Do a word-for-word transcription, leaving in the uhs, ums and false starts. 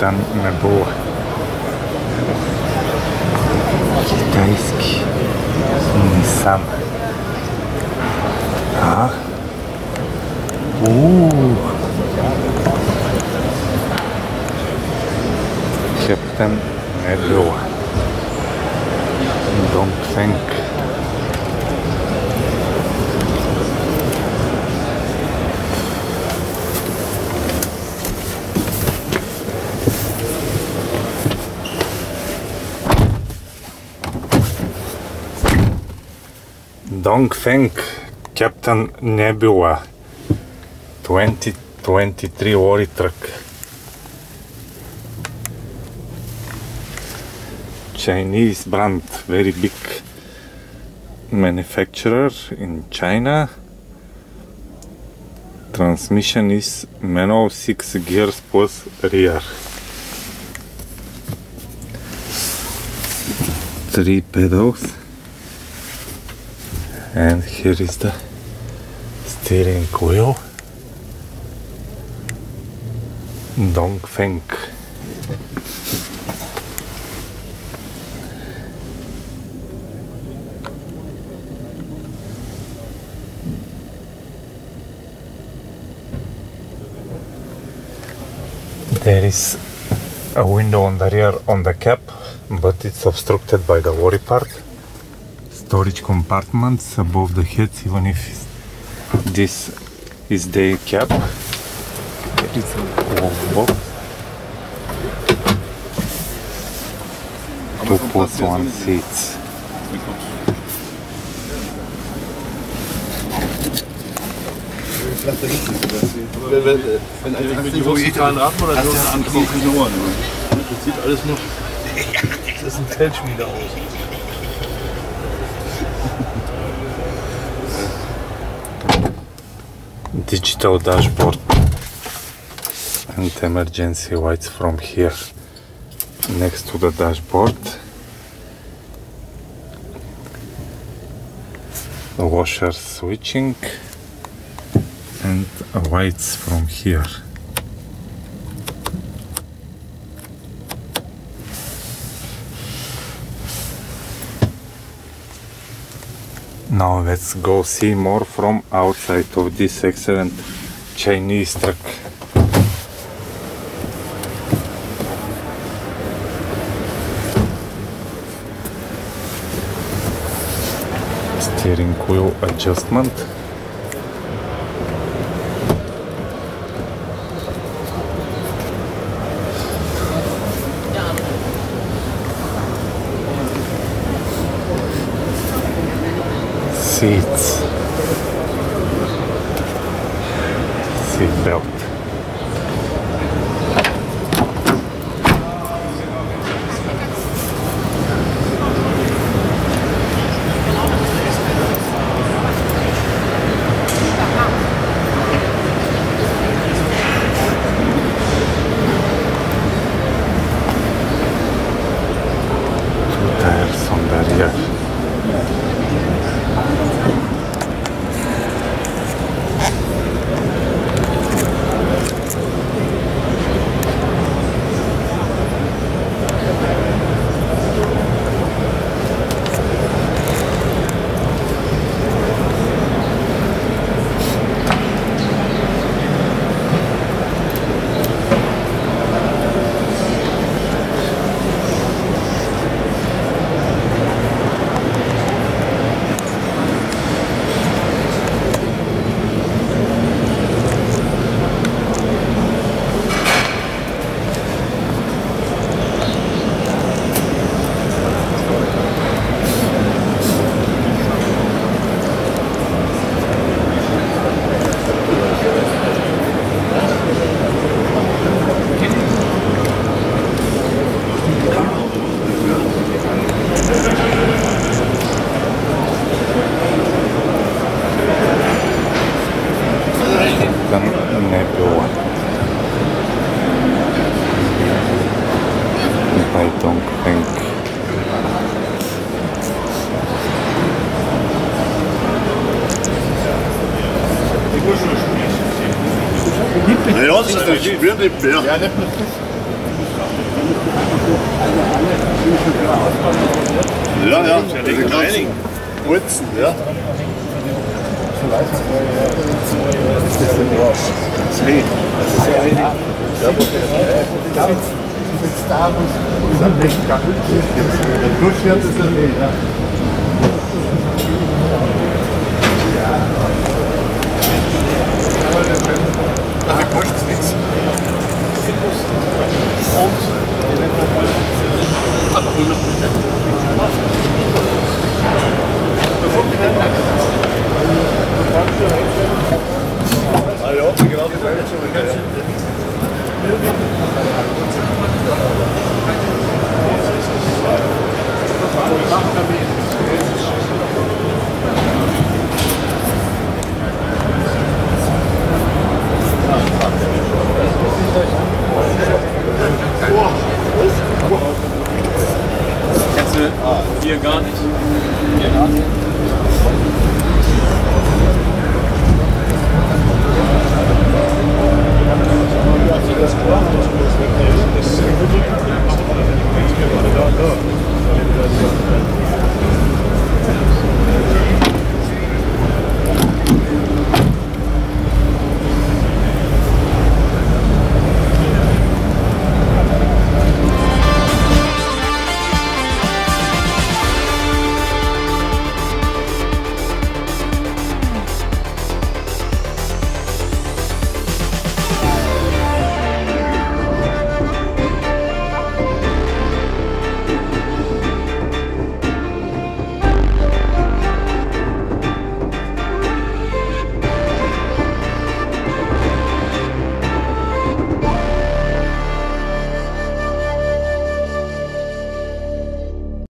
Captain Nebula Китайский Nissan. A? Uuu. Captain Nebula Dongfeng Dongfeng Captain Nebula twenty twenty-three lorry truck. Chinese brand, very big manufacturer in China. Transmission is manual, six gears plus rear. Three pedals. And here is the steering wheel. Dongfeng. There is a window on the rear on the cab, but it's obstructed by the lorry part. Storage compartments above the heads, even if this is their cap. There is a glove box. Two plus one seats. Wenn ich mit dem digitalen Rahmen oder so eine andere Ohren. Das sieht alles noch. Das ist ein Feldschmiede aus. Digital dashboard and emergency lights from here. Next to the dashboard, the washer switching and lights from here. Now let's go see more from outside of this excellent Chinese truck. Steering wheel adjustment. Seats, seat belt, two tires on the rear. Ja, Reinigen. Putzen, ja. Vielleicht ist das ein Wasch. Nee, das ist ja einigen. Ja, da muss es am nächsten Tag durch wird, ist das nicht. Dafür kostet es nichts. Aber hundert Prozent. Ah ja, genau die Welt schon wieder. Hier gar nicht.